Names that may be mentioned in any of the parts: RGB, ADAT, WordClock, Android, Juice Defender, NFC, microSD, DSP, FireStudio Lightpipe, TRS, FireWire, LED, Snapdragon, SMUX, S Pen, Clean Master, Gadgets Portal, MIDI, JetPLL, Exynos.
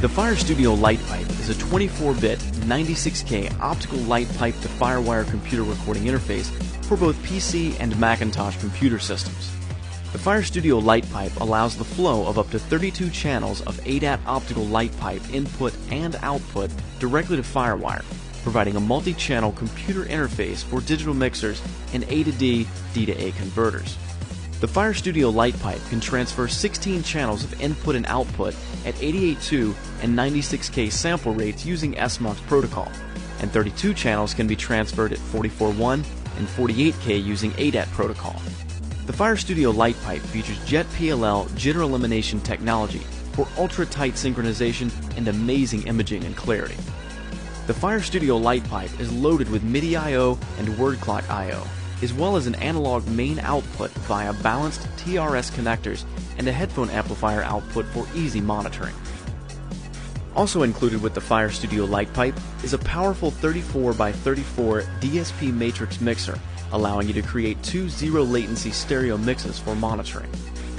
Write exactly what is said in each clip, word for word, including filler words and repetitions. The FireStudio Lightpipe is a twenty-four bit, ninety-six K optical light pipe to FireWire computer recording interface for both P C and Macintosh computer systems. The FireStudio Lightpipe allows the flow of up to thirty-two channels of A D A T optical light pipe input and output directly to FireWire, providing a multi-channel computer interface for digital mixers and A to D, D to A converters. The FireStudio Lightpipe can transfer sixteen channels of input and output at eighty-eight two and ninety-six K sample rates using S MUX protocol, and thirty-two channels can be transferred at forty-four one and forty-eight K using A D A T protocol. The FireStudio Lightpipe features JetPLL jitter elimination technology for ultra-tight synchronization and amazing imaging and clarity. The FireStudio Lightpipe is loaded with MIDI I O and WordClock I O, as well as an analog main output via balanced T R S connectors and a headphone amplifier output for easy monitoring. Also included with the FireStudio Lightpipe is a powerful thirty-four by thirty-four D S P matrix mixer, allowing you to create two zero-latency stereo mixes for monitoring.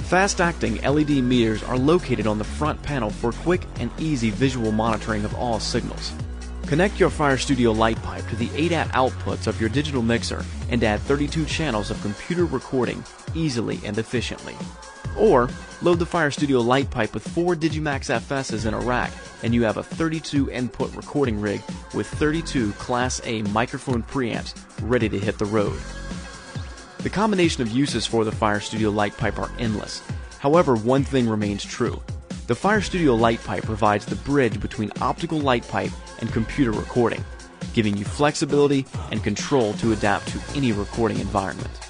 Fast-acting L E D meters are located on the front panel for quick and easy visual monitoring of all signals. Connect your FireStudio Lightpipe to the A D A T outputs of your digital mixer and add thirty-two channels of computer recording easily and efficiently. Or load the FireStudio Lightpipe with four Digimax F S's in a rack and you have a thirty-two input recording rig with thirty-two Class A microphone preamps ready to hit the road. The combination of uses for the FireStudio Lightpipe are endless. However, one thing remains true. The FireStudio Lightpipe provides the bridge between optical light pipe and computer recording, giving you flexibility and control to adapt to any recording environment.